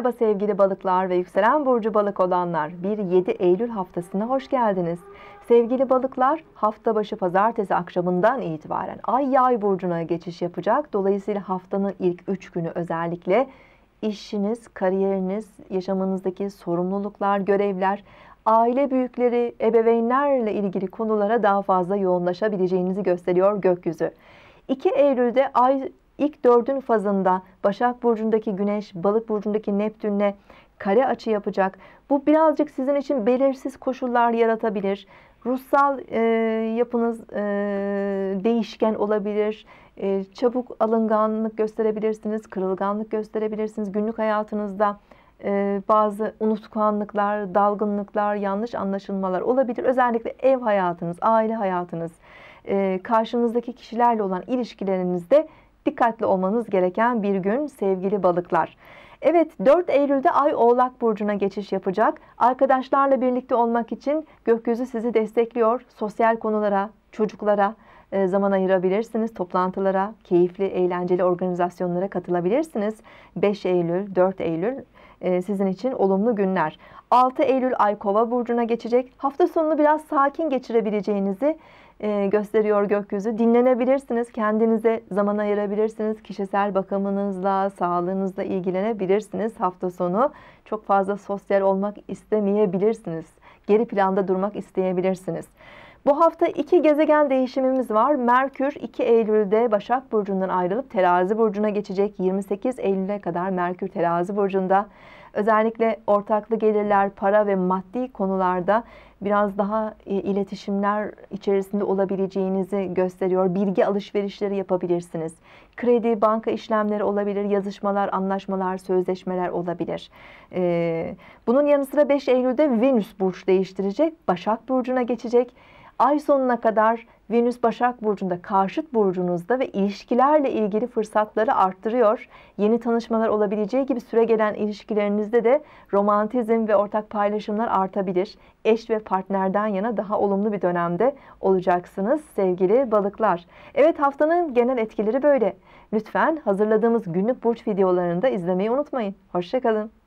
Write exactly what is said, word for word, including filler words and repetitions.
Merhaba sevgili balıklar ve yükselen burcu balık olanlar, bir yedi Eylül haftasına hoş geldiniz. Sevgili balıklar, hafta başı pazartesi akşamından itibaren ay yay burcuna geçiş yapacak. Dolayısıyla haftanın ilk üç günü özellikle işiniz, kariyeriniz, yaşamınızdaki sorumluluklar, görevler, aile büyükleri, ebeveynlerle ilgili konulara daha fazla yoğunlaşabileceğinizi gösteriyor gökyüzü. iki Eylül'de ay İlk dördün fazında Başak Burcu'ndaki Güneş, Balık Burcu'ndaki Neptün'le kare açı yapacak. Bu birazcık sizin için belirsiz koşullar yaratabilir. Ruhsal e, yapınız e, değişken olabilir. E, çabuk alınganlık gösterebilirsiniz, kırılganlık gösterebilirsiniz. Günlük hayatınızda e, bazı unutkanlıklar, dalgınlıklar, yanlış anlaşılmalar olabilir. Özellikle ev hayatınız, aile hayatınız, e, karşınızdaki kişilerle olan ilişkilerinizde dikkatli olmanız gereken bir gün sevgili balıklar. Evet, dört Eylül'de ay Oğlak Burcu'na geçiş yapacak. Arkadaşlarla birlikte olmak için gökyüzü sizi destekliyor. Sosyal konulara, çocuklara zaman ayırabilirsiniz. Toplantılara, keyifli, eğlenceli organizasyonlara katılabilirsiniz. beş Eylül, dört Eylül sizin için olumlu günler. altı Eylül ay Kova Burcu'na geçecek. Hafta sonunu biraz sakin geçirebileceğinizi gösteriyor gökyüzü. Dinlenebilirsiniz, kendinize zaman ayırabilirsiniz, kişisel bakımınızla, sağlığınızla ilgilenebilirsiniz. Hafta sonu çok fazla sosyal olmak istemeyebilirsiniz, geri planda durmak isteyebilirsiniz. Bu hafta iki gezegen değişimimiz var. Merkür iki Eylül'de Başak Burcu'ndan ayrılıp Terazi Burcu'na geçecek. yirmi sekiz Eylül'e kadar Merkür Terazi Burcu'nda. Özellikle ortaklı gelirler, para ve maddi konularda biraz daha iletişimler içerisinde olabileceğinizi gösteriyor. Bilgi alışverişleri yapabilirsiniz. Kredi, banka işlemleri olabilir, yazışmalar, anlaşmalar, sözleşmeler olabilir. Bunun yanı sıra beş Eylül'de Venüs burç değiştirecek, Başak Burcu'na geçecek. Ay sonuna kadar Venüs Başak Burcu'nda, karşıt burcunuzda ve ilişkilerle ilgili fırsatları arttırıyor. Yeni tanışmalar olabileceği gibi süregelen ilişkilerinizde de romantizm ve ortak paylaşımlar artabilir. Eş ve partnerden yana daha olumlu bir dönemde olacaksınız sevgili balıklar. Evet, haftanın genel etkileri böyle. Lütfen hazırladığımız günlük burç videolarını da izlemeyi unutmayın. Hoşça kalın.